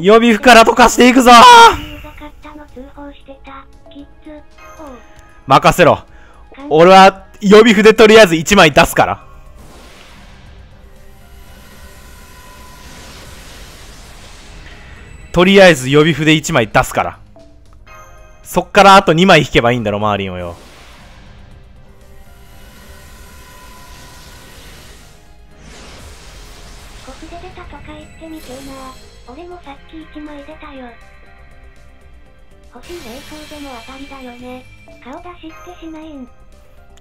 予備服から溶かしていくぞ。任せろ。俺は予備服でとりあえず1枚出すから。とりあえず予備符で1枚出すから、そっからあと2枚引けばいいんだろマーリンをよ。コフで出たとか言ってみてえな。俺もさっき1枚出たよ。星冷凍でも当たりだよね。顔出しってしないん？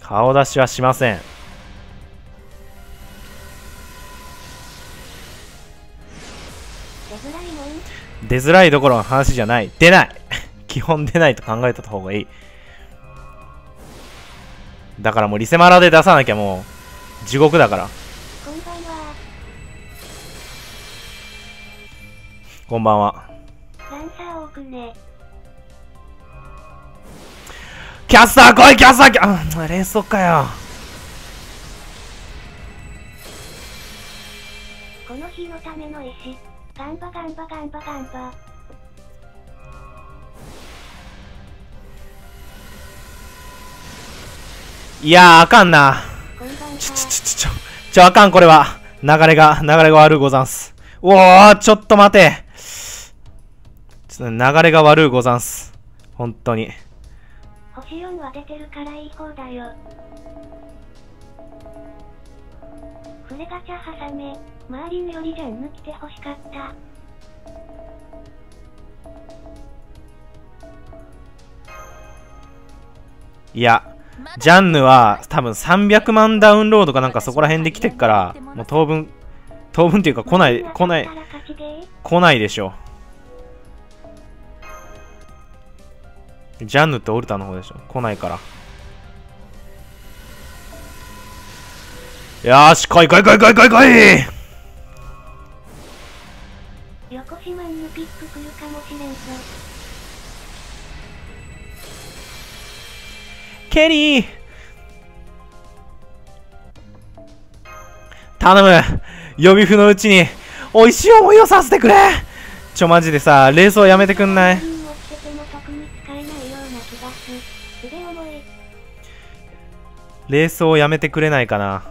顔出しはしません。出づらいもん？出づらいどころの話じゃない。出ない基本出ないと考えた方がいい。だからもうリセマラで出さなきゃもう地獄だから。こんばんは。こんばんは。ランサー多くね。キャスター来い、キャスター来い。あ、連続かよ。この日のための石。ガンバガンバガンバガンバ。いやーあかんな。ちょあかん。これは流れが悪うござんす。おお、ちょっと待て。ちょっと流れが悪うござんす本当に。星4は出てるからいい方だよ。フレガチャ挟め。マーリンよりジャンヌ来てほしかった。いやジャンヌは多分300万ダウンロードかなんかそこら辺で来てっから、もう当分っていうか来ないでしょ。ジャンヌってオルタの方でしょ。来ないから。よーし、来い来い来い来い来い来い。横島にピック来るかもしれんぞ。ケリー頼む。予備符のうちにおいしい思いをさせてくれ。ちょマジでさ、レースをやめてくんない？レースをやめてくれないかな。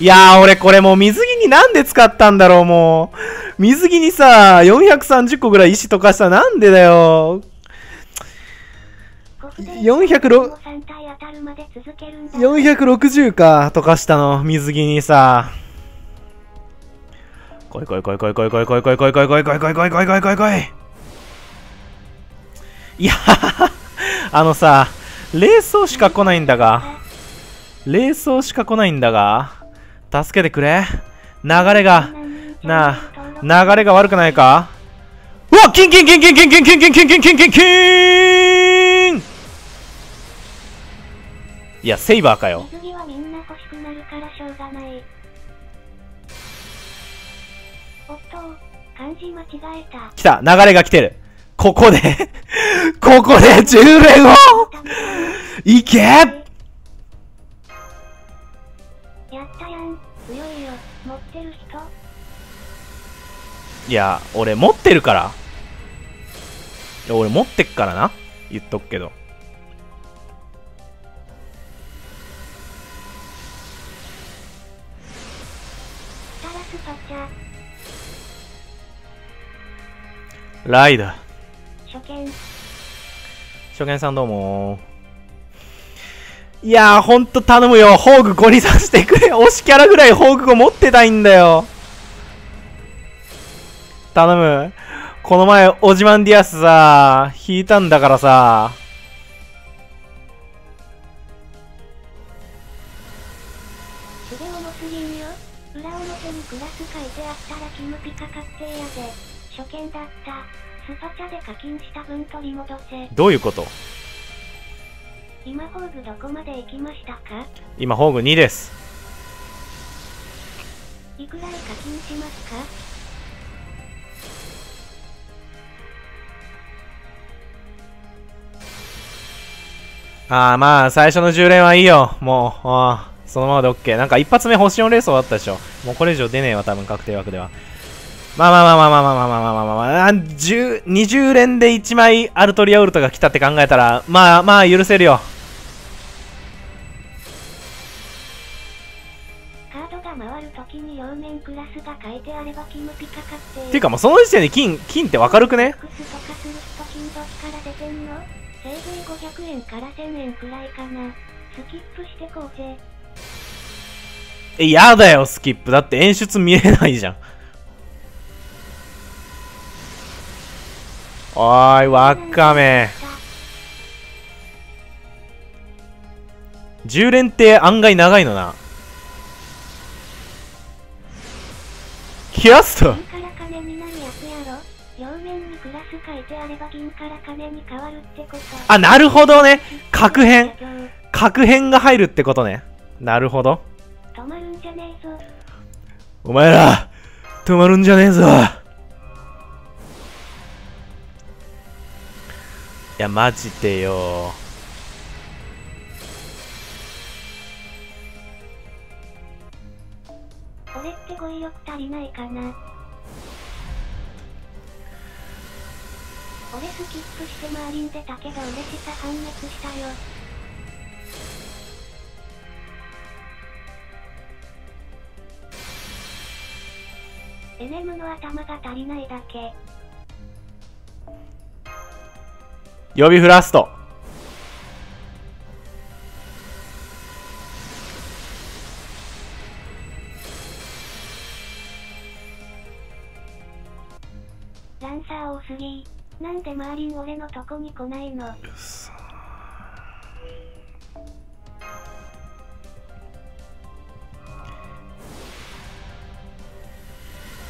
いやー俺これもう水着になんで使ったんだろう。もう水着にさ430個ぐらい石溶かしたらなんでだよ。460か溶かしたの水着にさ。来い来い来い来い来い来い来い来い来い来い来い来い来い来い来い来い来い。いやあのさ冷蔵しか来ないんだが、冷蔵しか来ないんだが助けてくれ。流れが悪くないか。うわ、キン。いや、セイバーかよ。来た、流れが来てる。ここで、ここで10連をいけ。いや、俺持ってるから。いや、俺持ってっからな。言っとくけど。ライダー。初見さんどうもー。いやー、ほんと頼むよ。宝具5にさせてくれ。推しキャラぐらい宝具5持ってたいんだよ。頼む。この前オジマンディアスさ引いたんだからさ。どういうこと？今ホーグどこまで行きましたか？今ホーグ2です。いくら課金しますか？ああ、まあ、最初の10連はいいよ。もう、ああ、そのままで OK。なんか一発目星4連想あったでしょ。もうこれ以上出ねえわ、多分確定枠では。まあまあまあまあまあまあまあまあまあまあ、20連で1枚アルトリアウルトが来たって考えたら、まあまあ許せるよ。ていうかもうその時点で金ってわかるくね。え、やだよスキップ。だって演出見えないじゃん。おーい、わかめ。10連って案外長いのな。キラスト。あ、なるほどね。確変。確変が入るってことね。なるほど。お前ら、止まるんじゃねえぞ。いや、マジでよ。これって語彙力足りないかな。俺スキップしてマーリン出たけど、俺下半滅したよ。エネムの頭が足りないだけ。予備フラスト。ランサー多すぎ。なんでマーリン俺のとこに来ないの。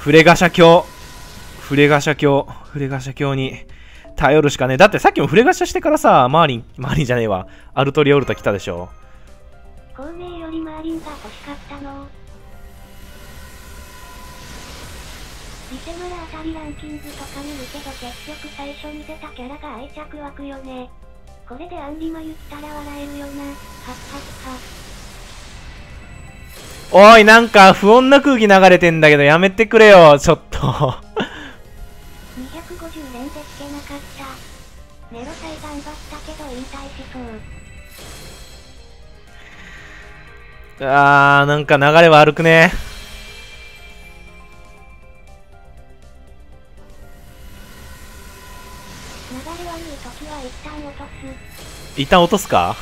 フレガシャ教、フレガシャ教、フレガシャ教に頼るしかねえ。だってさっきもフレガシャしてからさ、マーリンじゃねえわ、アルトリオルタ来たでしょ。孔明よりマーリンが欲しかったの。リセマラあたりランキングとか見るけど、結局最初に出たキャラが愛着湧くよね。これでアンリマ言ったら笑えるよな。はっはっは。おい、なんか不穏な空気流れてんだけどやめてくれよ、ちょっと。250連でつけなかった。メロサイ頑張ったけど引退しそう。あー、なんか流れ悪くね。流れ悪い時は一旦落とす。一旦落とすか。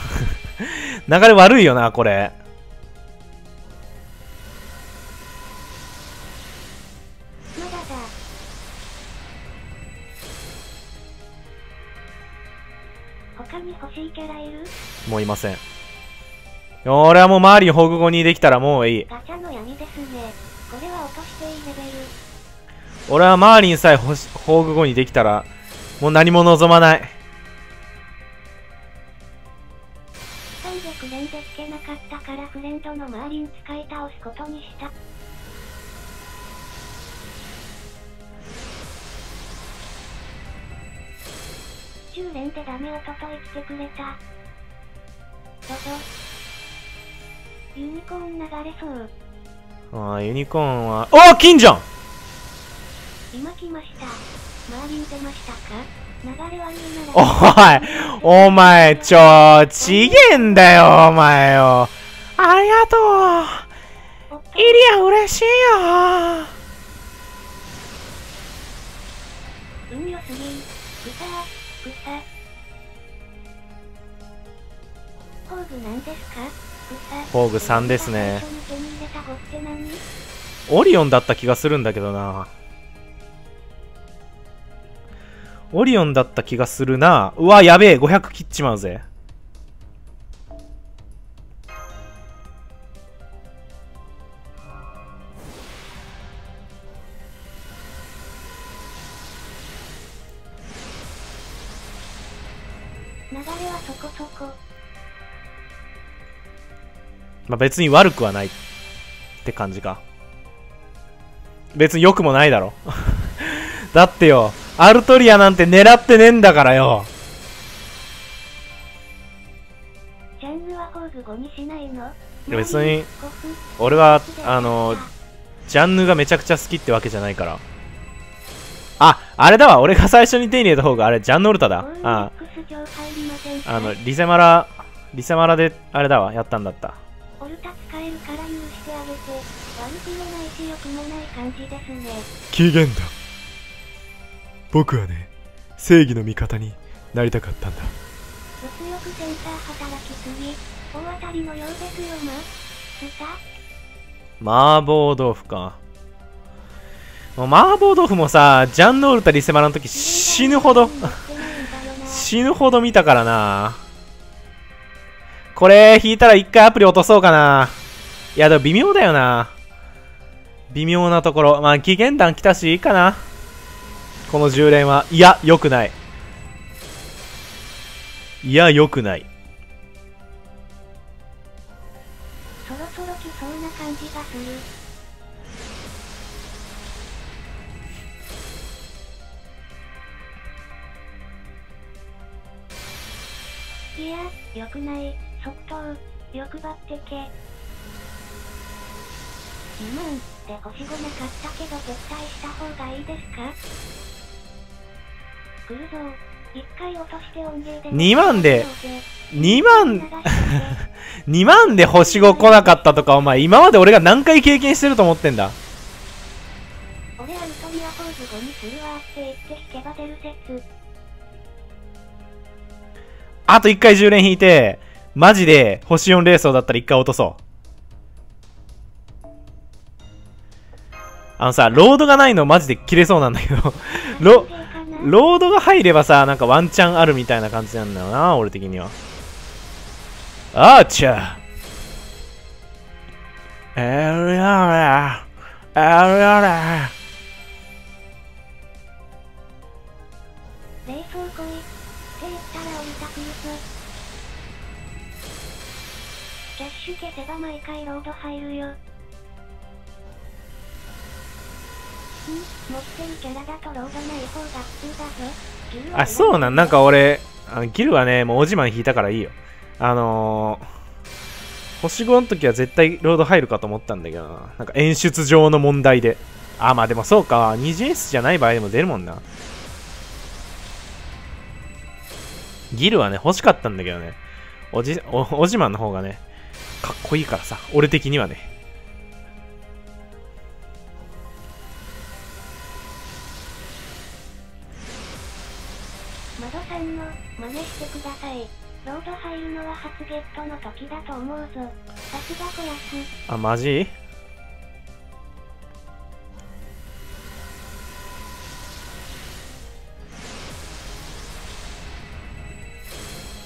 流れ悪いよな、これ。まだだ。他に欲しいキャラいる？もういません。俺はもうマーリン保護後にできたらもういい。ガチャの闇ですね。これは落としていいレベル。俺はマーリンさえ保護後にできたらもう何も望まない。300連でつけなかったからフレンドのマーリン使い倒すことにした。10連でダメ。おととい来てくれた。どど。ユニコーン流れそう。ああ、ユニコーンは。ああ、金じゃん。今来ました。マーリン出ましたか。流れ悪いなら。おい、お前ちげえんだよ、お前よ。ありがとう。イリア嬉しいよ。運良すぎ。豚。草工具3ですね。オリオンだった気がするんだけどな。オリオンだった気がするな。うわ、やべえ、500切っちまうぜ。流れはそこそこ。まあ別に悪くはないって感じか。別に良くもないだろ。だってよ、アルトリアなんて狙ってねえんだからよ。別に俺はジャンヌがめちゃくちゃ好きってわけじゃないから。あ、あれだわ、俺が最初に手に入れた方があれジャンヌオルタだ。ああ、リセマラであれだわ、やったんだった。オルタ使えるから許してあげて。悪くもないし良くもない感じですね。期限だ。僕はね、正義の味方になりたかったんだ。物欲センサー働きすぎ、大当たりのようですよ。麻婆豆腐か。もう麻婆豆腐もさ、ジャンヌオルタリセマラの時死ぬほど死ぬほど見たからな。これ引いたら一回アプリ落とそうかな。いやでも微妙だよな、微妙なところ。まあ期限弾来たしいいかな、この10連は。いや良くない、いや良くない。そろそろ来そうな感じがする。いや良くない。即答、欲張ってけ。2万で星5なかったけど絶対した方がいいですか。来るぞ。1回落として音源で2万で星5来なかったとか、お前今まで俺が何回経験してると思ってんだ。俺アルトニアフォーズ5にするわって言って引けば出る説。あと1回10連引いて、マジで星4レースだったら1回落とそう。あのさ、ロードがないのマジで切れそうなんだけどロードが入ればさ、なんかワンチャンあるみたいな感じなんだよな、俺的には。あーちゃーあれレースを来いって言ったら降りたくゆす。キャッシュ消せば毎回ロード入るよ。ん、持ってるキャラだとロードない方が普通だぞ。あ、そうなん。なんか俺ギルはね、もうオジマン引いたからいいよ。星5の時は絶対ロード入るかと思ったんだけどな、なんか演出上の問題で。あ、まあでもそうか、2GS じゃない場合でも出るもんな。ギルはね、欲しかったんだけどね、オジマンの方がね、かっこいいからさ、俺的にはね。マドさんの真似してください。ロード入るのは初ゲットの時だと思うぞ。さすがこやつ。あ、マジ？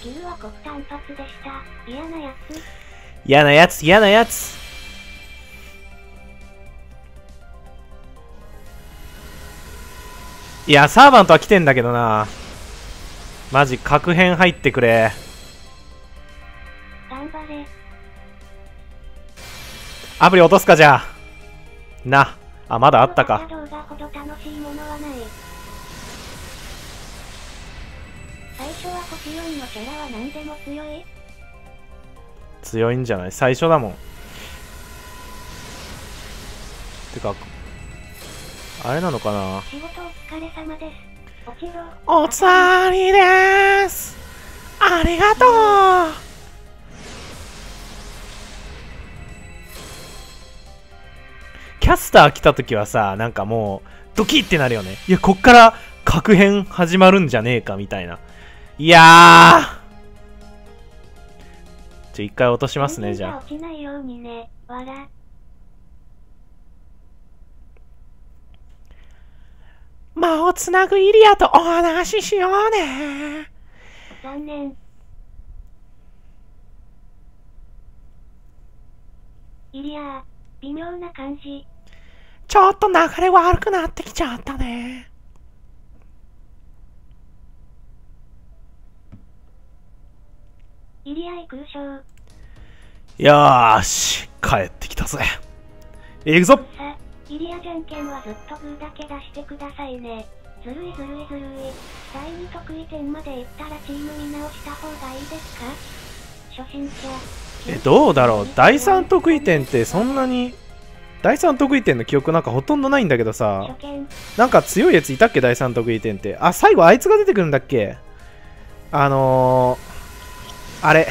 嫌なやつ。いや、サーバントは来てんだけどな、マジ確変入ってくれ。頑張れ。アプリ落とすか、じゃあな。あ、まだあったか。最初は星4のキャラは何でも強い。強いんじゃない、最初だもん。てかあれなのかな、仕事お疲れ様です。お疲れです、ありがとう。キャスター来た時はさ、なんかもうドキッてなるよね。いや、こっから確変始まるんじゃねえかみたいな。いやー、じゃあ一回落としますね。じゃあ落ちないようにね。笑。間をつなぐイリアとお話ししようね。残念。イリア、微妙な感じ。ちょっと流れ悪くなってきちゃったね。よーし、帰ってきたぜ。行くぞ。イリアじゃんけんはずっとグーだけ出してくださいね。ずるいずるいずるい。第2得意点までいったらチーム見直した方がいいですか。どうだろう、第3得意点ってそんなに、第3得意点の記憶なんかほとんどないんだけどさ、なんか強いやついたっけ第3得意点って。あ、最後あいつが出てくるんだっけ、あれ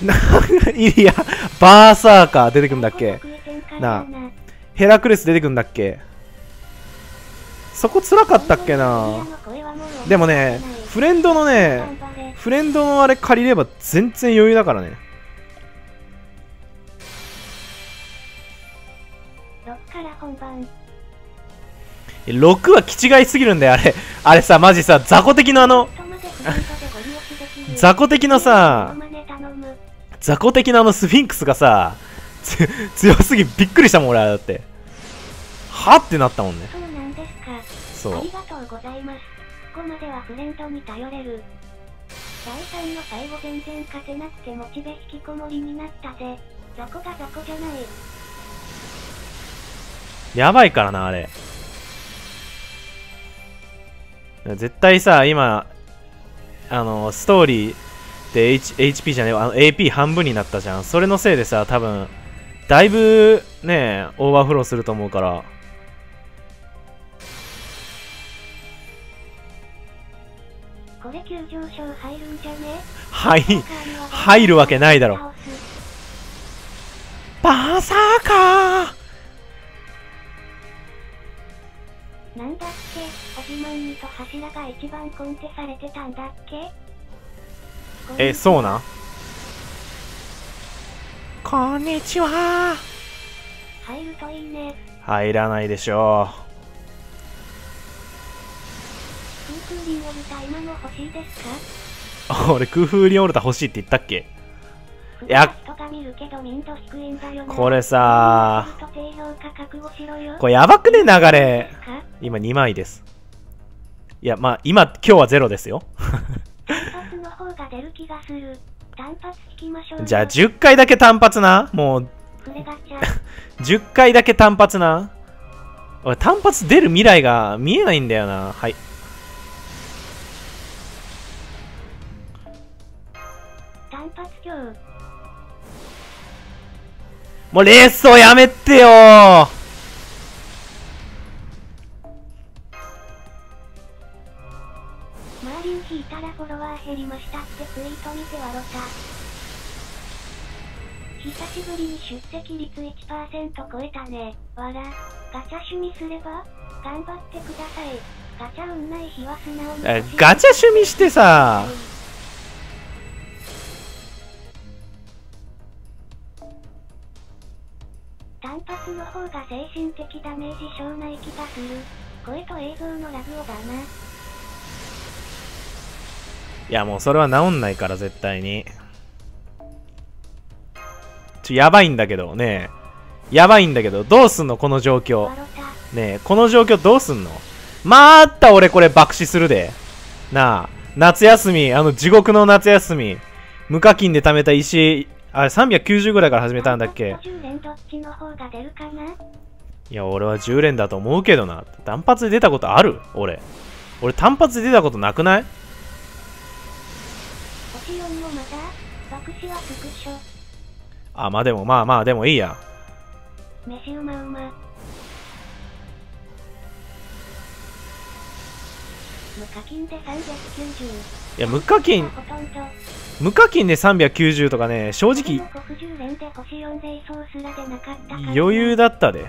いやバーサーカー出てくるんだっけなあ、ヘラクレス出てくるんだっけ、そこ辛かったっけな。でもね、フレンドのあれ借りれば全然余裕だからね。6は気違いすぎるんだよ、あれ。あれさ、マジさ、雑魚的な雑魚的なあのスフィンクスがさ、強すぎびっくりしたもん、俺。だって、はってなったもんね。そう。ありがとうございます。ここまではフレンドに頼れる。第3の最後全然勝てなくてモチベ引きこもりになったぜ。雑魚が雑魚じゃない。やばいからな、あれ。絶対さ、今、ストーリーで HP じゃねえ、AP 半分になったじゃん。それのせいでさ、多分、だいぶね、オーバーフローすると思うから。これ急上昇入るんじゃね？はい、入るわけないだろ。バーサーカー！なんだっけ、オジマンにと柱が一番コンテされてたんだっけ。そうな。こんにちは。入るといいね。入らないでしょう。空風リオルタ今も欲しいですか？俺空風リオルタ欲しいって言ったっけ？いや、これさ、これやばくね、流れ。今2枚です。いや、まあ、今日はゼロですよ。じゃあ、10回だけ単発な。もう、10回だけ単発な。俺、単発出る未来が見えないんだよな。はい。単発今日。もうレースをやめてよー。マーリン引いたらフォロワー減りましたってツイート見て笑った。久しぶりに出席率 1% 超えたね。わら、ガチャ趣味すれば頑張ってください。ガチャ運ない日は素直に。ガチャ趣味してさ。単発の方が精神的ダメージ少ない気がする。声と映像のラグをだな。いや、もうそれは治んないから絶対に。やばいんだけどねえ。やばいんだけど、どうすんのこの状況。ねえ、この状況どうすんの。まーった俺これ爆死するで。なあ、夏休み、地獄の夏休み。無課金で貯めた石、あれ390ぐらいから始めたんだっけ。いや、俺は10連だと思うけどな。単発で出たことある？俺単発で出たことなくない？あ、まあでもまあでもいいや。飯うまうま。無課金で390。いや、無課金で390とかね、正直余裕だったで。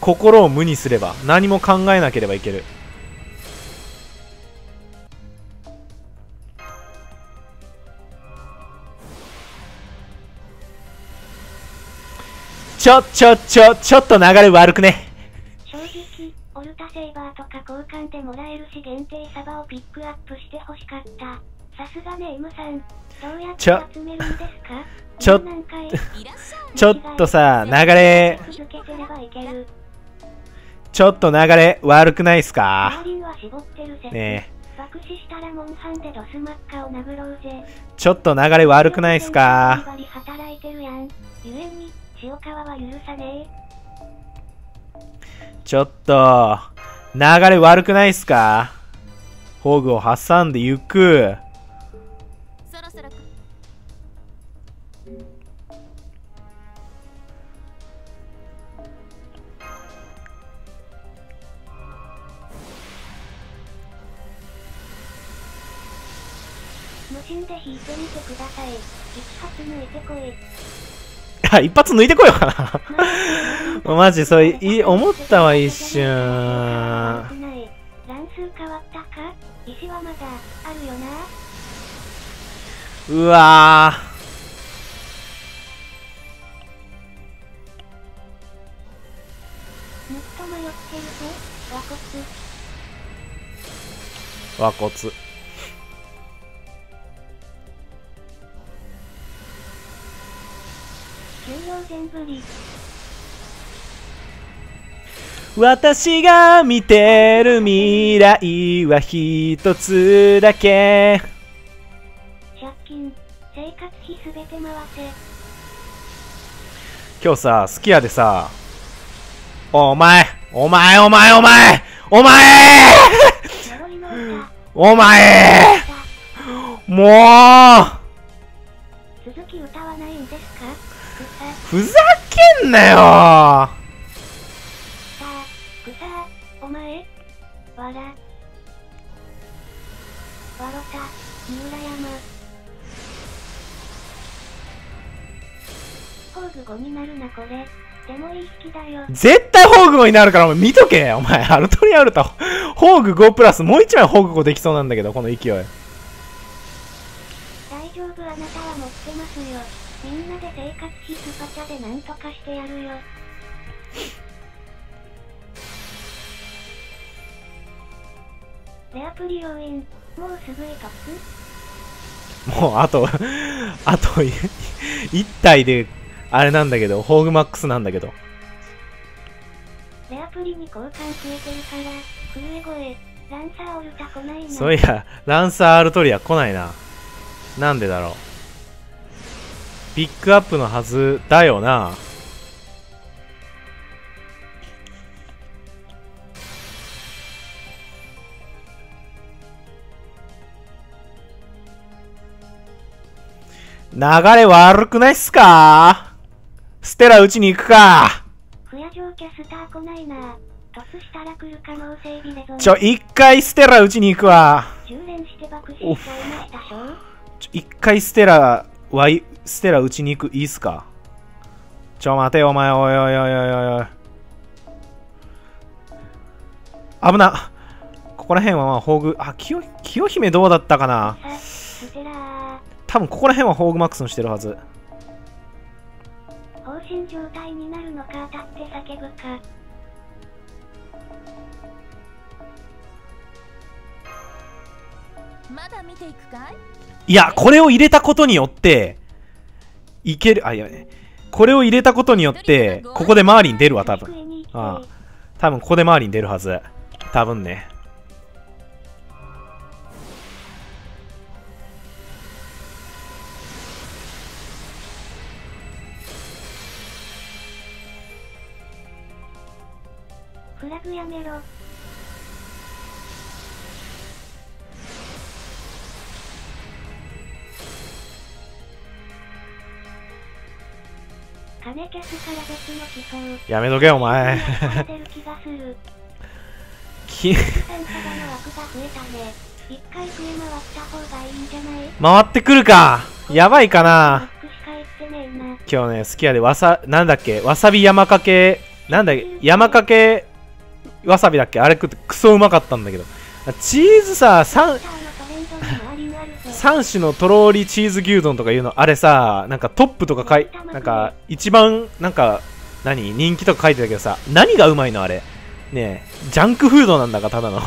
心を無にすれば何も考えなければいける。ちょっと流れ悪くね。オルタセイバーとか交換でもらえるし、限定サバをピックアップして欲しかった。さすがネームさん、どうやって集めるんですか？ちょっとさ、流れ、ちょっと流れ悪くないっすか？ねえ。ちょっと流れ悪くないっすか？ちょっと、流れ悪くないっすか？宝具を挟んでゆく。無心で引いてみてください。一発抜いてこい。あ、一発抜いてこようかな。マジそれ思ったわ一瞬。乱数変わったか。石はまだあるよな。うわー。ずっと迷ってるぜ。和骨。和骨私が見てる未来は一つだけ借金生活費すべて回せ。今日さすき家でさお前お前もう続き歌わないんですか。ふざけんなよ。さあくさお前わらわろた三浦山。宝具語になるなこれ。でもいい引きだよ。絶対宝具語になるからお前見とけお前。アルトリアルタ宝具5プラスもう1枚宝具5できそうなんだけどこの勢い。大丈夫あなたは持ってますよ。みんなで生活費スパチャでなんとかしてやるよ。レアプリ要員もうすぐ一つ。もうあと1体で。あれなんだけど、ホーグマックスなんだけど。レアプリに交換増えてるから、震え声、ランサーオルタ来ないな。そういや、ランサーアルトリア来ないな。なんでだろう。ピックアップのはずだよな。流れ悪くないっすかー。ステラ打ちに行くか。不夜城キャスター来ないな。トスしたら来る可能性ビレゾン。一回ステラ打ちに行くわ。10連して爆死しちゃいましたしょ。一回ステラ打ちに行くいいっすか。待てよお前。おいおいおいおいおい。危な。ここら辺はまあ宝具、あ、清姫どうだったかな。多分ここら辺は宝具マックスにしてるはず。放心状態になるのか当たって叫ぶか。まだ見ていくかい。いやこれを入れたことによっていける。あ、いやこれを入れたことによってここで周りに出るわ多分。ああ多分ここで周りに出るはず多分ね。フラグやめろ。金キャスから別の基礎。やめとけお前。回ってくるか。やばいかな。今日ねすき家でなんだっけわさび山かけなんだっけ山かけわさびだっけ。あれ食ってクソうまかったんだけどチーズさ 3種のとろーりチーズ牛丼とかいうのあれさなんかトップとかなんか一番なんか何人気とか書いてたけどさ何がうまいのあれねえジャンクフードなんだかただの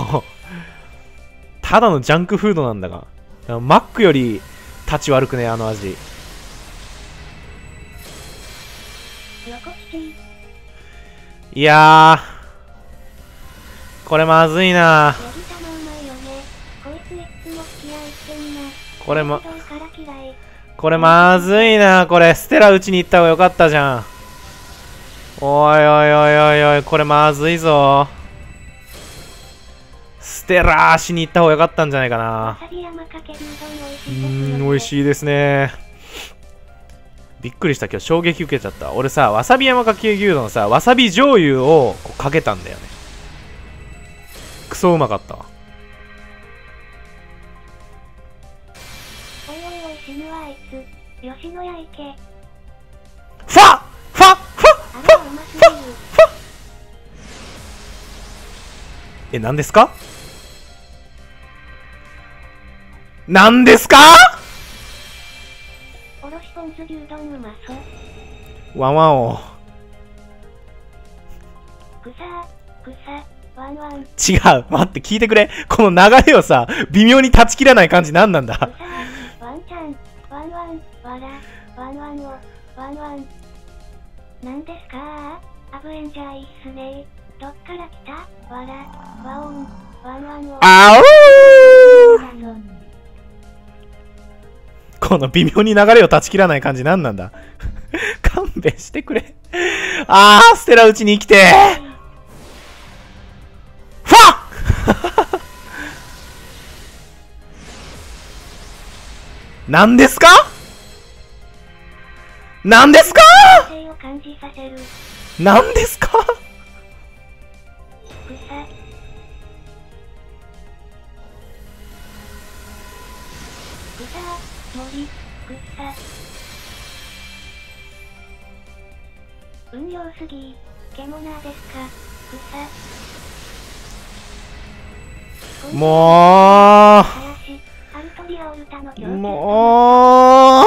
ただのジャンクフードなんだがマックより立ち悪くねあの味。いやーこれまずいな。これまずいな。これステラ打ちに行った方がよかったじゃん。おいおいおいおいおいこれまずいぞ。ステラーしに行った方がよかったんじゃないかな。美味しいですね。びっくりした今日衝撃受けちゃった。俺さわさび山かけ牛丼さわさび醤油をこうかけたんだよね。クソうまかった。おいおいおい死ぬわあいつ。吉野家行け。ファッファッファッファッファッファッ。何ですか何ですか。おろしポン酢牛丼うまそう。ワンワンをくさくさワンワン。違う待って聞いてくれ、この流れをさ微妙に断ち切らない感じ何なんだ。ワンちゃんワンワンわらワンワンをワンワン何ですか。アブエンジャーいいっすね。どっから来たわらわおんワンワンをあおう。この微妙に流れを断ち切らない感じ何なんだ。勘弁してくれ。ああ、ステラうちに生きてファッ何ですか何ですか何ですか。運用すぎケモナーですか。もうも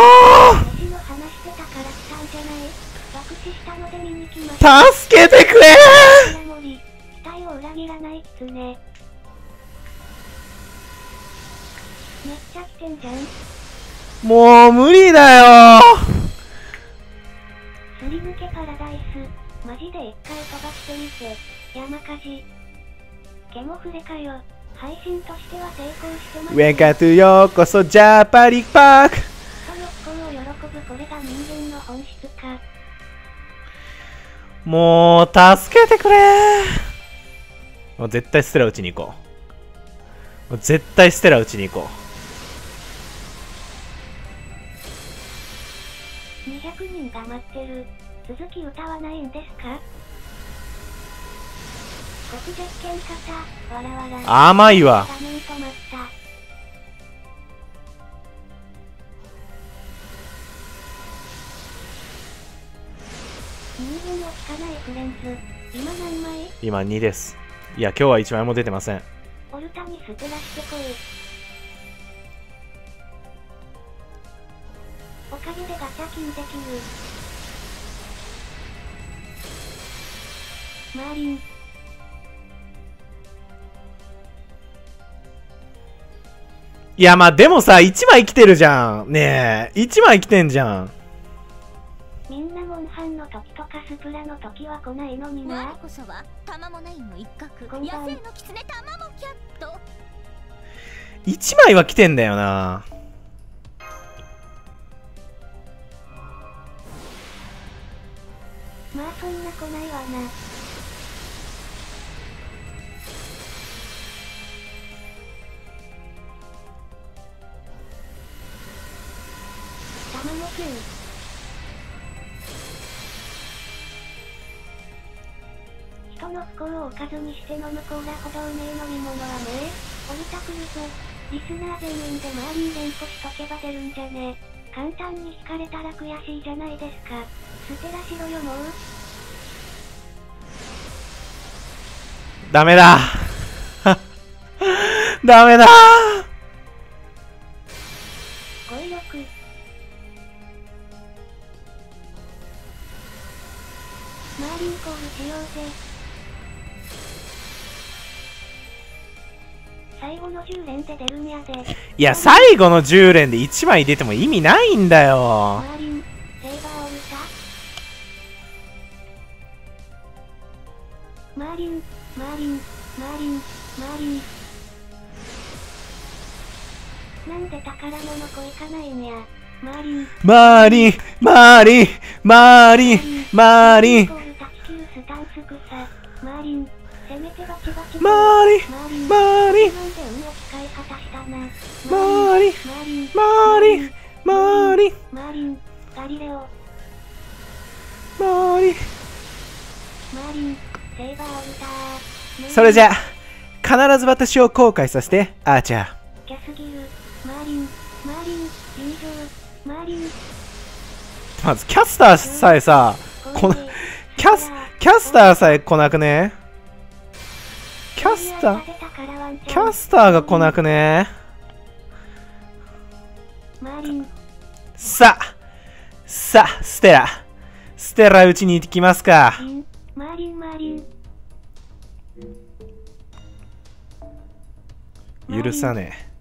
う助けてくれ。もう無理だよ。すり抜けパラダイスマジで一回飛ばしてみて。山火事ケモフレかよ。配信としては成功してます。ウェガトゥようこそジャパリパーク。人の心を喜ぶ、これが人間の本質か。もう助けてくれ。もう絶対ステラ打ちに行こう。もう絶対ステラ打ちに行こう。200人が待ってる。続き歌わないんですか。国実験型わらわら甘いわ。人間を聞かないフレンズ今何枚。今2です。いや今日は1枚も出てません。オルタにステラしてこい。おかげでガチャ金できる。マーリンいやまあでもさ1枚来てるじゃん。ねえ1枚来てんじゃん。みんなモンハンの時とかスプラの時は来ないのにな。我こそはタマモナインの一角野生のキツネタマモキャット。1枚は来てんだよな。まあそんな来ないわな。玉の球人の不幸をおかずにして飲むコーラほどうめえ飲み物はねえ。オルタクルスリスナー全員でマーリン連呼しとけば出るんじゃね。簡単に引かれたら悔しいじゃないですか。ステラしろよもう。ダメだダメだ。語彙力マーリンコールしようぜ。最後の10連で出るんやで。いや最後の10連で1枚出ても意味ないんだよ。マーリンなんで宝物こいかないんや。マーリンそれじゃあ必ず私を後悔させてアーチャー。まずキャスターさえさ、キャスターさえ来なくね？キャスターが来なくね？さあ、ステラうちに行きますか。許さねえ。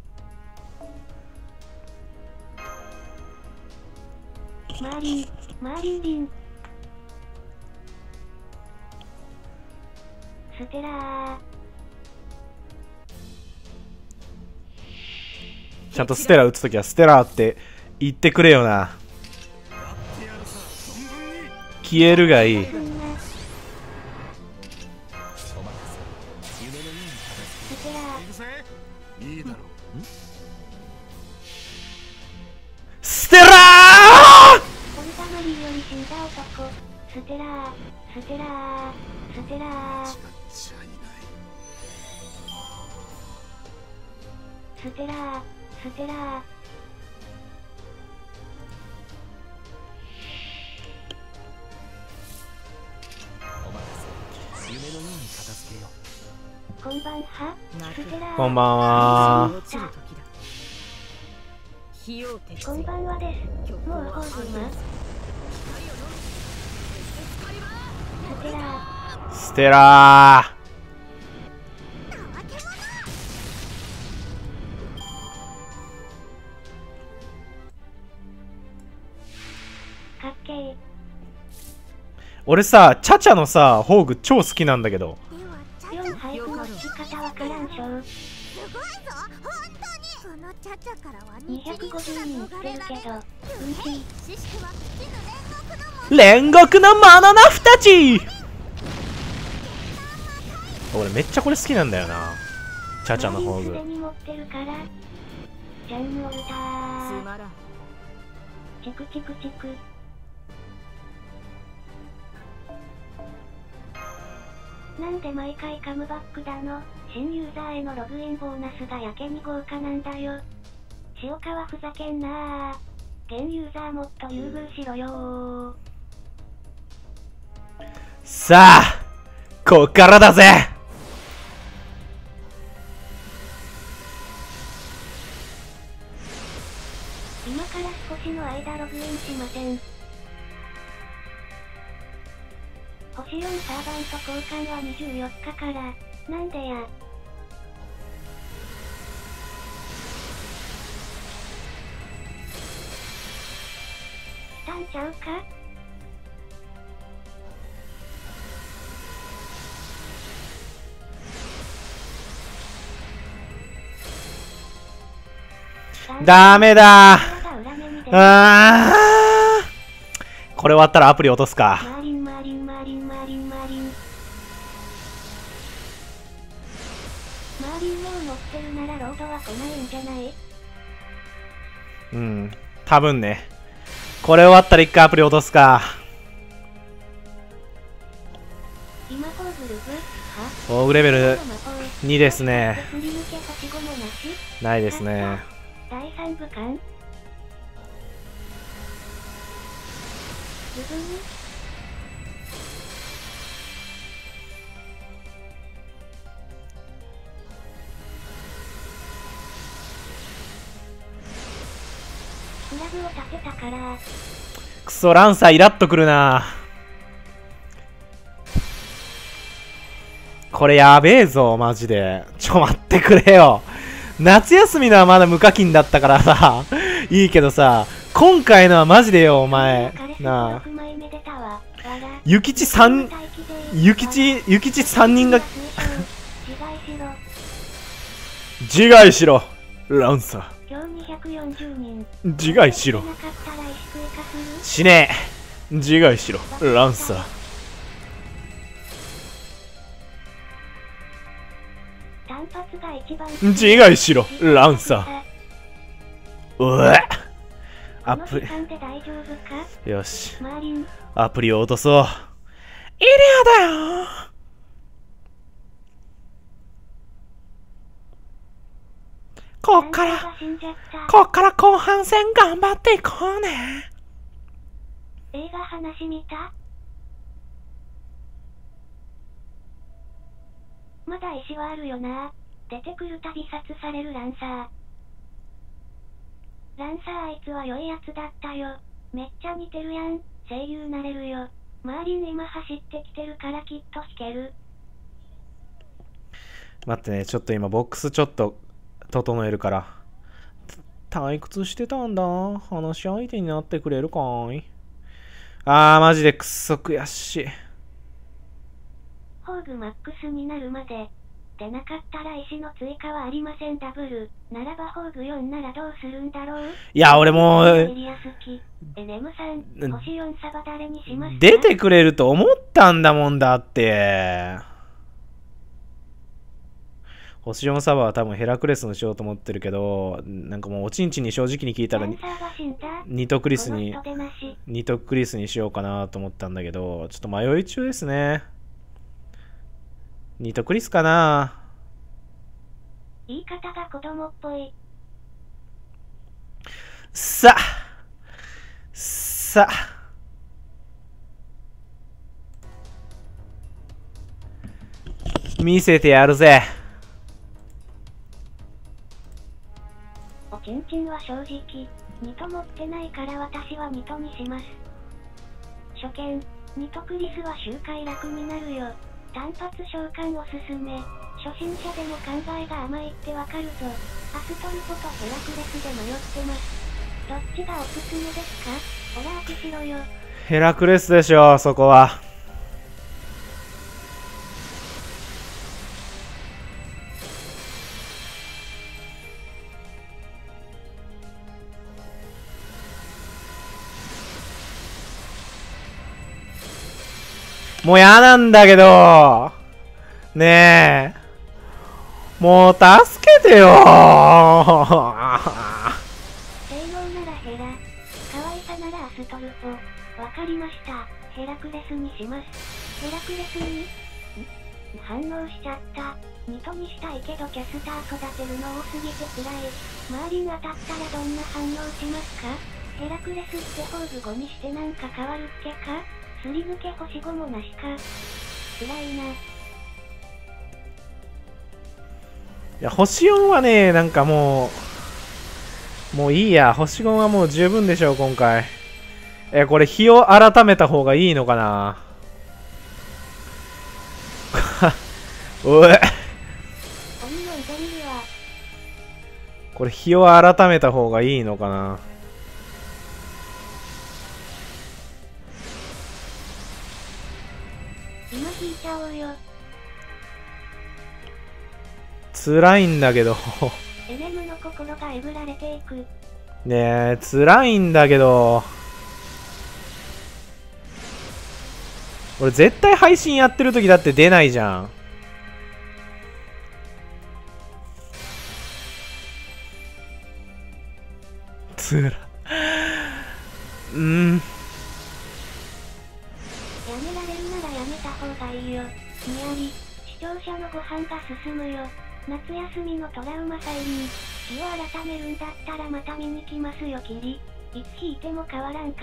マーリン、ステラー。ちゃんとステラ打つときはステラーって言ってくれよな。消えるがいい。ステラー。ステラーこんばんは。こんばんはです。もう放送ます。ステラー。俺さ、チャチャのさ宝具超好きなんだけど、煉獄のマナナフたち。俺めっちゃこれ好きなんだよな、チャチャの宝具。なんで毎回カムバックだの？新ユーザーへのログインボーナスがやけに豪華なんだよ。塩川ふざけんなー。現ユーザーもっと優遇しろよ。さあ、こっからだぜ。今から少しの間ログインしません。星4サーバンと交換は24日からなんでや。ちゃうか？ダメだ。これ終わったらアプリ落とすか。うん、多分ね。これ終わったら一回アプリ落とすか。オーグレベル2ですね。ないですね。クソランサーイラッとくるな。これやべえぞマジで。ちょ待ってくれよ。夏休みのはまだ無課金だったからさいいけどさ、今回のはマジでよお前なあ。諭吉3人が自害しろランサー。自害しろ。しねえ。自害しろランサー。自害しろランサー。うえアプリ、よしアプリを落とそう。イリアだよー。ここっから後半戦頑張っていこうね。映画話見た？まだ石はあるよな。出てくるたび殺されるランサー。ランサーあいつは良いやつだったよ。めっちゃ似てるやん。声優なれるよ。マーリン今走ってきてるからきっと弾ける。待ってね、ちょっと今ボックスちょっと整えるから。退屈してたんだ。話し相手になってくれるかい。あーマジでくっそ悔しい。宝具マックスになるまで出なかったら石の追加はありません。ダブルならば宝具4ならどうするんだろう。いや俺もう出てくれると思ったんだもん。だって星4サバは多分ヘラクレスのしようと思ってるけど、なんかもうおちんちんに正直に聞いたらニトクリスにしようかなと思ったんだけど、ちょっと迷い中ですね。ニトクリスかな。言い方が子供っぽい。さあ見せてやるぜ。チンチンは正直、ニト持ってないから私はニトにします。初見、ニトクリスは周回楽になるよ。単発召喚おすすめ。初心者でも考えが甘いってわかるぞ。アストルフとヘラクレスで迷ってます。どっちがおすすめですか？ほら当てしろよ。ヘラクレスでしょ、そこは。もうやなんだけどねえ、もう助けてよ。性能ならヘラ、可愛さならアストルフォ。わかりました。ヘラクレスにします。ヘラクレスに反応しちゃった。ニトにしたいけどキャスター育てるの多すぎて辛い。周りに当たったらどんな反応しますか？ヘラクレスってホール5にしてなんか変わるっけか？すり抜け星5もなしか。つらいな。いや星4はね、なんかもういいや。星5はもう十分でしょう今回。これ日を改めた方がいいのかな。おいこれ日を改めた方がいいのかな。辛いんだけどNM の心がえぐられていくねえ、辛いんだけど。俺絶対配信やってる時だって出ないじゃん。つらうん。やめられるならやめた方がいいよ。にあり視聴者のご飯が進むよ。夏休みのトラウマ再臨。日を改めるんだったらまた見に来ますよキリ。いつ引いても変わらん。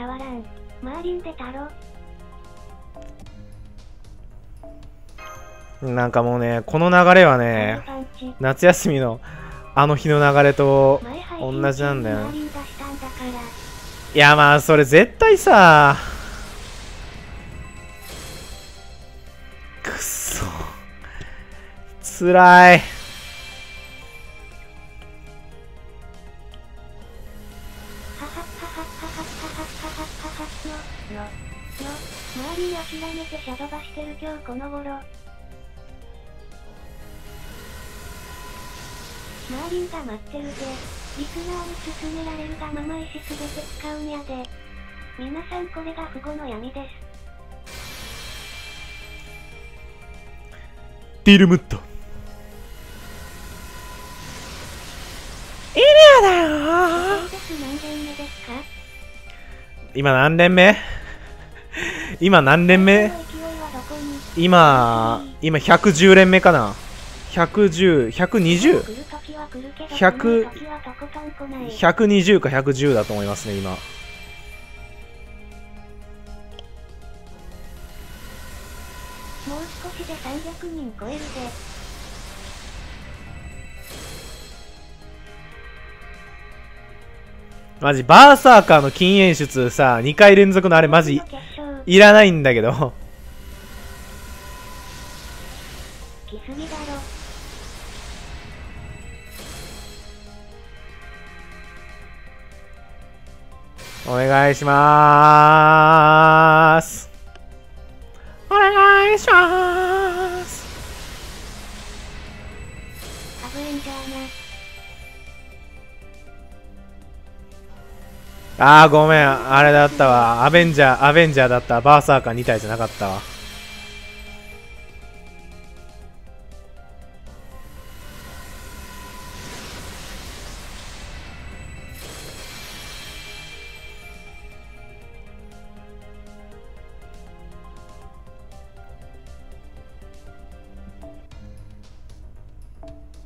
マーリン出たろ。なんかもうね、この流れはね、夏休みのあの日の流れと同じなんだよ。いやまあそれ絶対さ、くっそつらい。この頃マーリンが待ってるぜ。リスナーに勧められるがまま石すべて使うんやで。皆さんこれが不後の闇です。ディルムットエリアだよー。今何連目今110連目かな。110、120? 100、120か110だと思いますね、今。もう少しで300人超えるぜ。マジバーサーカーの禁煙出さ、2回連続のあれマジいらないんだけど。来すぎだろ。お願いしまーす。お願いしまーす。危ないんじゃな。あーごめん、あれだったわ。アベンジャーだった。バーサーカー2体じゃなかったわ。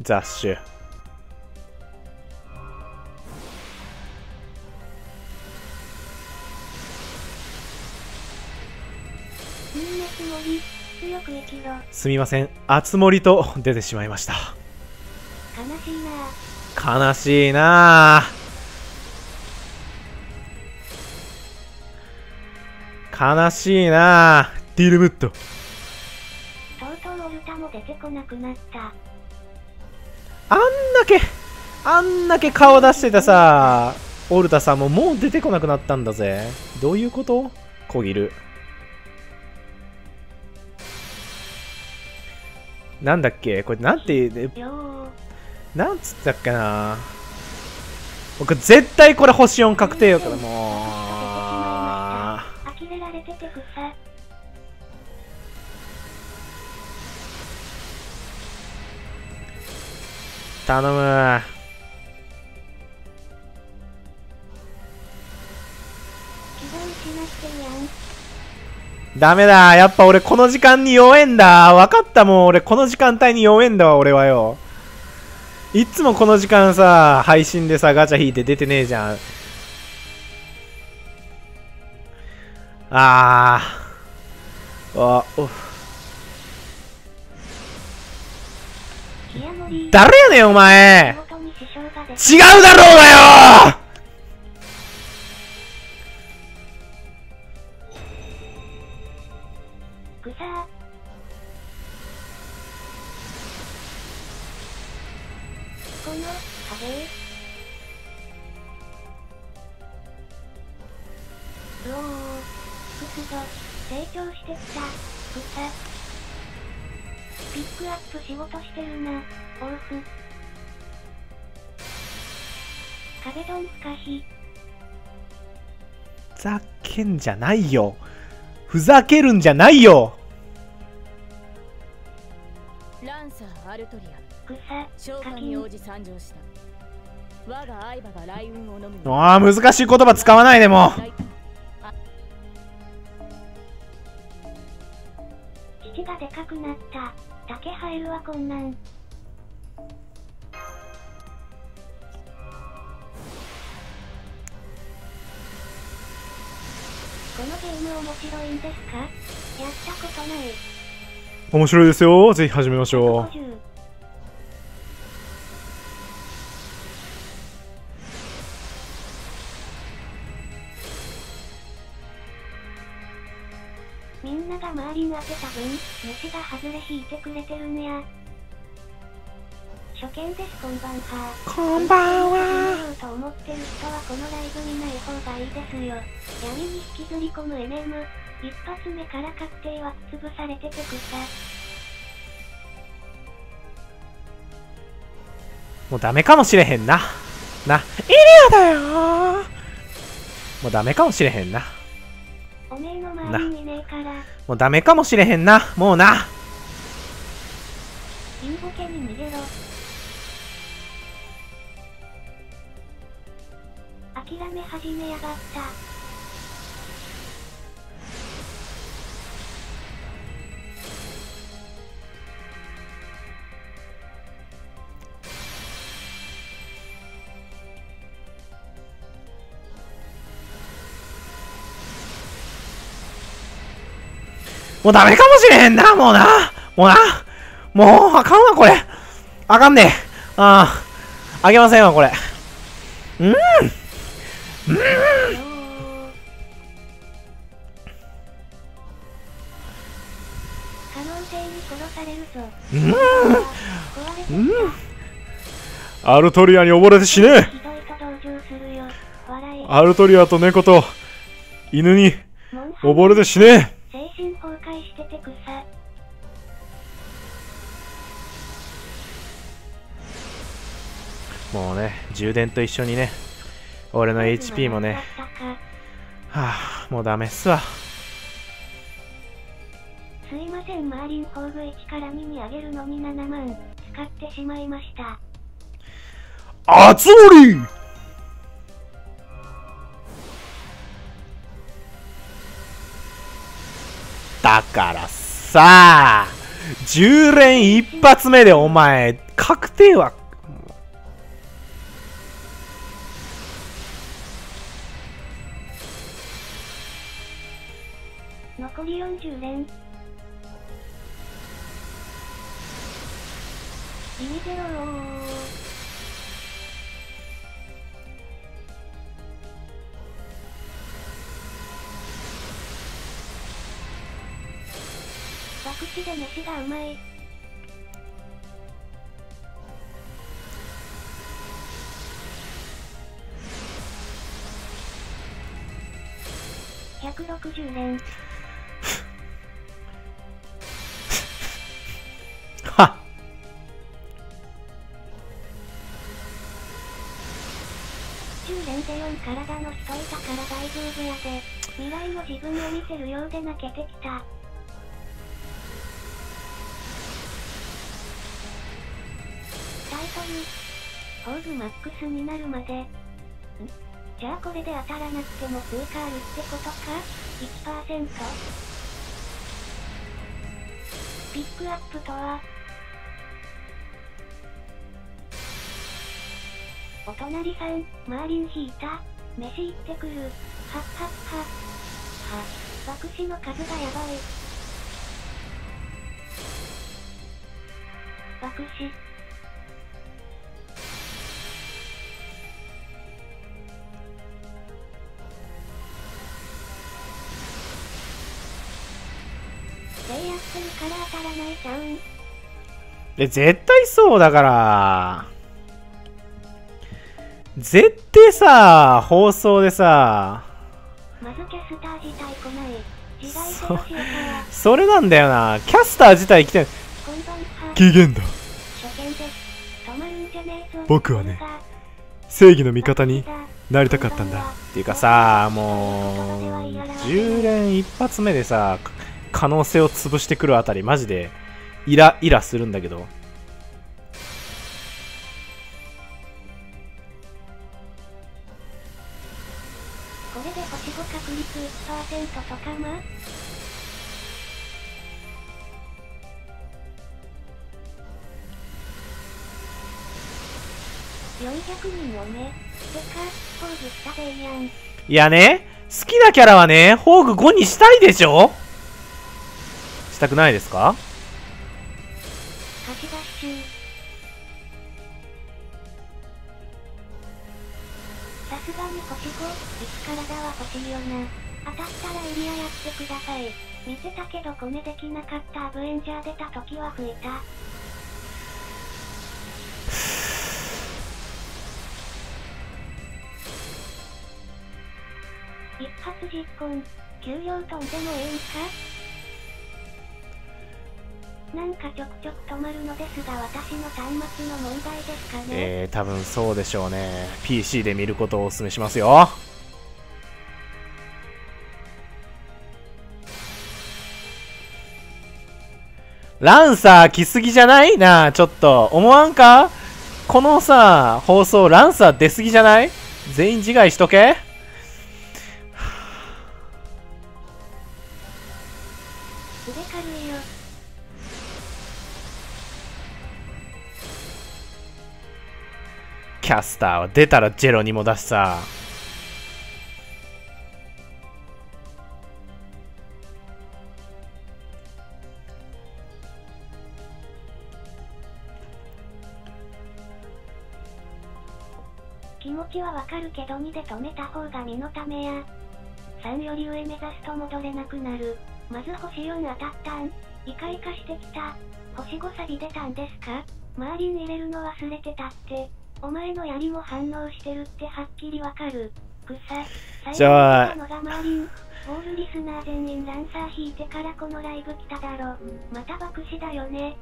ザッシュ。すみません、あつ森と出てしまいました。悲しいな。悲しいな。ディルムット。とうとうオルタも出てこなくなった。あんだけ顔出してたさ、オルタさんももう出てこなくなったんだぜ。どういうこと？こぎる。なんだっけこれ、なんて言う、なんつったっけな。僕絶対これ星4確定よから、もう。頼む。ダメだ、やっぱ俺この時間に弱えんだ。分かった、もう俺この時間帯に弱えんだわ。俺はよ、いっつもこの時間さ、配信でさガチャ引いて出てねえじゃん。おっ、誰やねんお前。違うだろうがよ。成長してきた草。ピックアップ仕事してるな、オルフ。壁ドン不可避。ふざけんじゃないよ。ふざけるんじゃないよ。ランサーアルトリア。草。召喚に応じ参上した。我が相葉が雷雲を飲む。ああ、難しい言葉使わないでも。父がでかくなった。竹入るはこんなん。このゲーム面白いんですか？やったことない。面白いですよ、ぜひ始めましょう。みんながマーリン当てた分、虫が外れ引いてくれてるんや。初見です、こんばんは。こんばんは。と思ってる人はこのライブ見ない方がいいですよ。闇に引きずり込む MM、一発目から確定は潰されててくさ。もうダメかもしれへんな。イリアだよー。もうダメかもしれへんな。おめえの周りにねえから。もうダメかもしれへんな。もうな。インボケに逃げろ。諦め始めやがった。もうダメかもしれへんな、もうな。もうな。もう、あかんわ、これ。あかんね。ああ。あげませんわ、これ。アルトリアに溺れて死ね。アルトリアと猫と犬に溺れて死ね。精神崩壊してて草。もうね、充電と一緒にね、俺の HP もね、はあ、もうダメっすわ。すいません、マーリン工具1から2に上げるのに7万使ってしまいました。あつ森！だからさあ、10連一発目でお前、確定は。残り40連。ビビゼロ博打で飯がうまい。160連。体の太いたから大丈夫やで。未来の自分を見てるようで泣けてきた。タイトル、ホーグマックスになるまで。んじゃあこれで当たらなくても通過あるってことか。 1% ピックアップとはお隣さん、マーリン引いた。飯行ってくる。はっはっは。は、爆死の数がやばい。爆死。制圧するから当たらないじゃん。え、絶対そうだから。絶対さ、放送でさ、それなんだよな、キャスター自体来てん。期限だ。僕はね、正義の味方になりたかったんだ。っていうかさ、もう、10連一発目でさ、可能性を潰してくるあたり、マジでイライラするんだけど。いやね、好きなキャラはね、ホーグ5にしたいでしょ。したくないですか。貸し出し中。さすがに星5、体は欲しいよな。当たったらエリアやってください。見てたけどコネできなかったアブエンジャー出た時は吹いた。一発実行、給料とんでもええんか。なんかちょくちょく止まるのですが、私の端末の問題ですかね。多分そうでしょうね。 PC で見ることをお勧めしますよ。ランサー来すぎじゃないなあ、ちょっと思わんか。このさ、放送ランサー出すぎじゃない。全員自害しとけ。キャスターは出たらジェロにも出しさ。気持ちはわかるけど2で止めた方が身のためや。3より上目指すと戻れなくなる。まず星4当たったん。イカイカしてきた。星5錆び出たんですか？周りに入れるの忘れてたって。お前の槍も反応してるってはっきりわかる。くさ。最後のがマーリン。オールリスナー全員ランサー引いてからこのライブ来ただろ。また爆死だよね。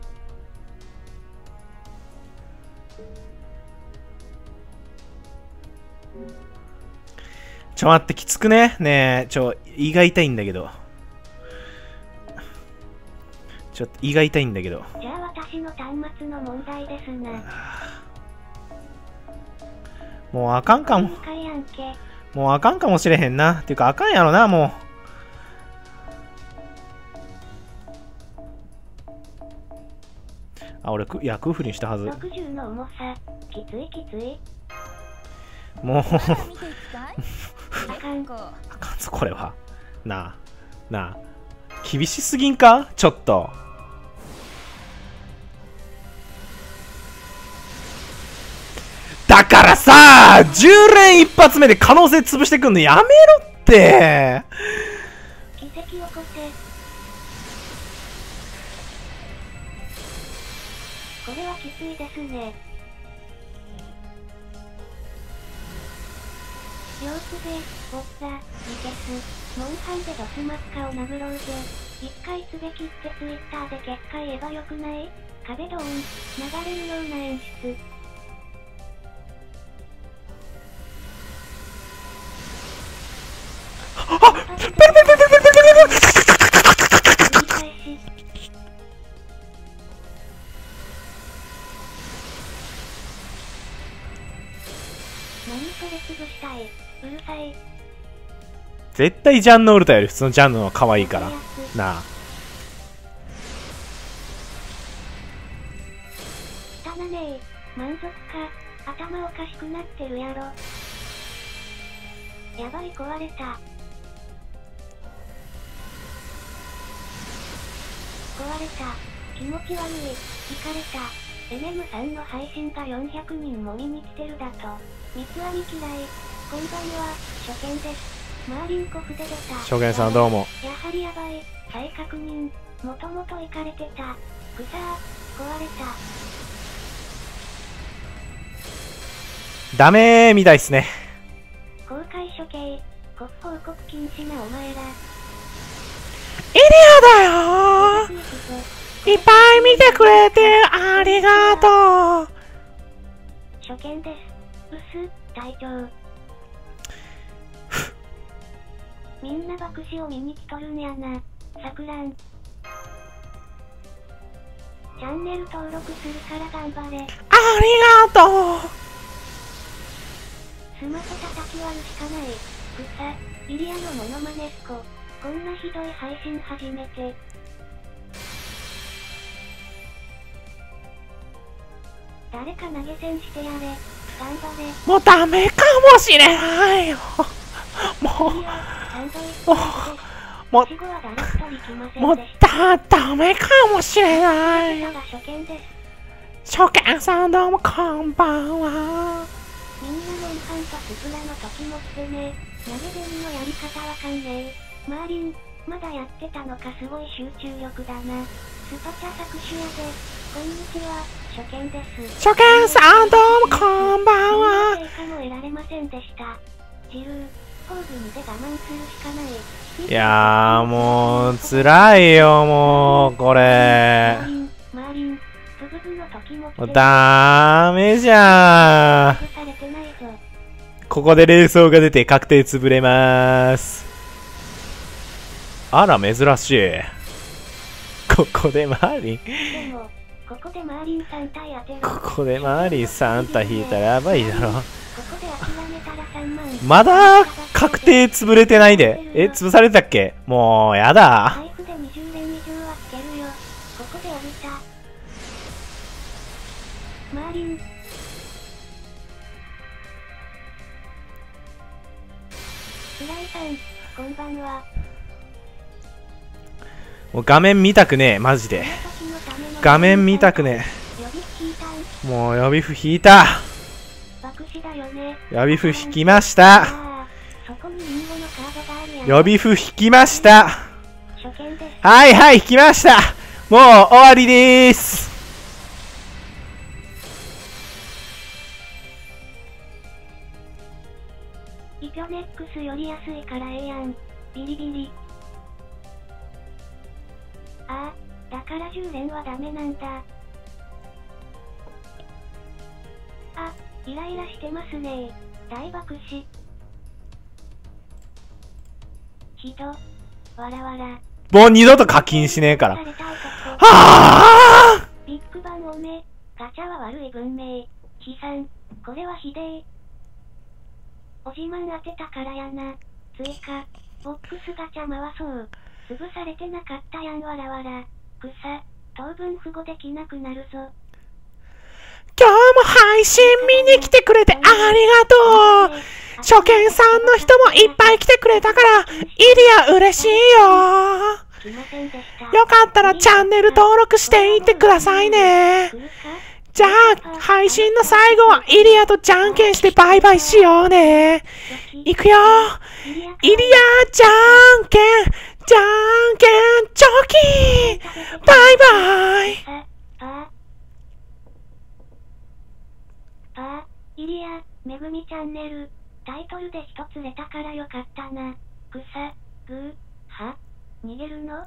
ちょ待ってきつくね。ねえ、ちょ胃が痛いんだけど。ちょっと胃が痛いんだけど。じゃあ私の端末の問題ですな。もうあかんかも。もうあかんかもしれへんな。っていうかあかんやろな、もう。あ、俺、いや、クーフリンしたはず。60の重さ、きついきつい。もうあかんぞ、これは。なあ、なあ。厳しすぎんか？ちょっと。だからさあ、10連一発目で可能性潰してくんのやめろって。奇跡起こせ。これはきついですね。両手で、ボッサ、リケス、モンハンでドスマッカを殴ろうぜ。一回つべきってツイッターで結果言えばよくない？壁ドーン、流れるような演出。あっ！ペルペルペルペルうるさい。絶対ジャンのウルタより普通のジャンのは可愛いからなあ。汚ねえ。満足か。頭おかしくなってるやろ。やばい、壊れた。壊れた。気持ち悪い。イカれた。NM さんの配信が400人も見に来てるだと。三つ編み嫌い。こんばんは、初見です。マーリンコフで出た。初見さんどうも。やはりやばい、再確認。もともと行かれてた。くさあ、壊れた。ダメーみたいっすね。公開処刑、国報告禁止なお前ら。エリアだよー。いっぱい見てくれてありがとう。初見です。うす、隊長。みんな爆死を見に来とるんやな。さくらん。チャンネル登録するから頑張れ。ありがとう。スマホ叩き割るしかない。くさ、イリアのモノマネスコ。こんなひどい配信初めて。誰か投げ銭してやれ。頑張れ。もうダメかもしれないよ。もうダメかもしれない。初見さんどうもこんばんは。みんなモンハンとスプラの時も来てね。投げ銭のやり方わかんねえ。マーリン、まだやってたのか、すごい集中力だな。スパチャ搾取やで。こんにちは。初見です。初見さんどうもこんばんは。いやーもうつらいよ、もうこれダメじゃん。ここで霊装が出て確定潰れます。あら珍しい。ここでマーリンここでマーリン3体引いたらやばいだろ。まだ確定潰れてないで。え、潰されたっけ？もうやだ。もう画面見たくねえ、マジで。画面見たくねえ。もう予備符引いた。爆死だよね。予備符引きました。予備符引きました。はいはい、引きました。もう終わりです。イピョネックスより安いからええやん。ビリビリ。ああ、だから10連はダメなんだ。あ、イライラしてますね。大爆死。ひど。わらわら。もう二度と課金しねえから。はあ。ビッグバンおめ。ガチャは悪い文明。悲惨。これはひでえ。おじまん当てたからやな。追加。ボックスガチャ回そう。潰されてなかったやん。わらわら。草。当分符号できなくなるぞ。今日も配信見に来てくれてありがとう。初見さんの人もいっぱい来てくれたから、イリア嬉しいよ。よかったらチャンネル登録していってくださいね。じゃあ配信の最後はイリアとじゃんけんしてバイバイしようね。いくよ。イリアじゃんけんじゃんけんチョキバイバイ。ああ、イリア、めぐみチャンネル、タイトルで一つ出たからよかったな。草、グー、は、逃げるの